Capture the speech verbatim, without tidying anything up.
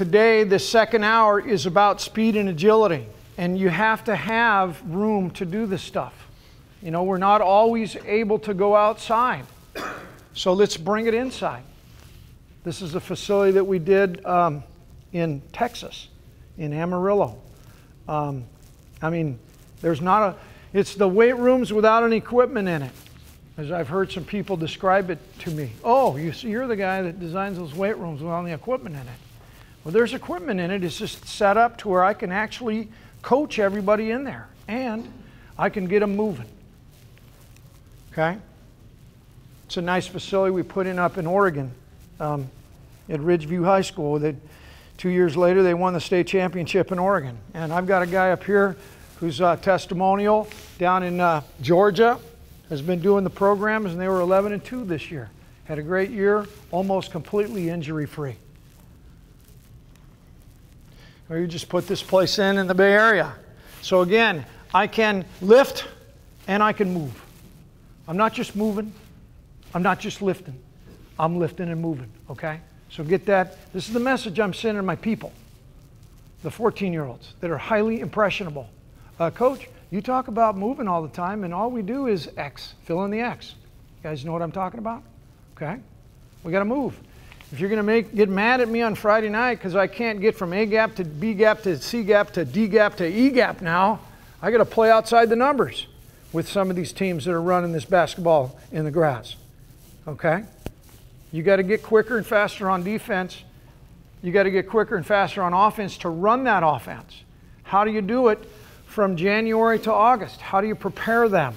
Today, the second hour is about speed and agility, and you have to have room to do this stuff. You know, we're not always able to go outside, so let's bring it inside. This is a facility that we did um, in Texas, in Amarillo. Um, I mean, there's not a, it's the weight rooms without any equipment in it, as I've heard some people describe it to me. Oh, you see, you're the guy that designs those weight rooms without any equipment in it. Well, there's equipment in it. It's just set up to where I can actually coach everybody in there, and I can get them moving. Okay? It's a nice facility we put in up in Oregon um, at Ridgeview High School. That two years later, they won the state championship in Oregon. And I've got a guy up here who's uh, testimonial down in uh, Georgia, has been doing the programs, and they were eleven and two this year. Had a great year, almost completely injury-free. Or you just put this place in in the Bay Area. So again, I can lift and I can move. I'm not just moving. I'm not just lifting. I'm lifting and moving, okay? So get that. This is the message I'm sending to my people, the fourteen-year-olds that are highly impressionable. Uh, coach, you talk about moving all the time, and all we do is X, fill in the X. You guys know what I'm talking about? Okay? We got to move. If you're going to make, get mad at me on Friday night because I can't get from A gap to B gap to C gap to D gap to E gap now, I got to play outside the numbers with some of these teams that are running this basketball in the grass. Okay? You got to get quicker and faster on defense. You got to get quicker and faster on offense to run that offense. How do you do it from January to August? How do you prepare them?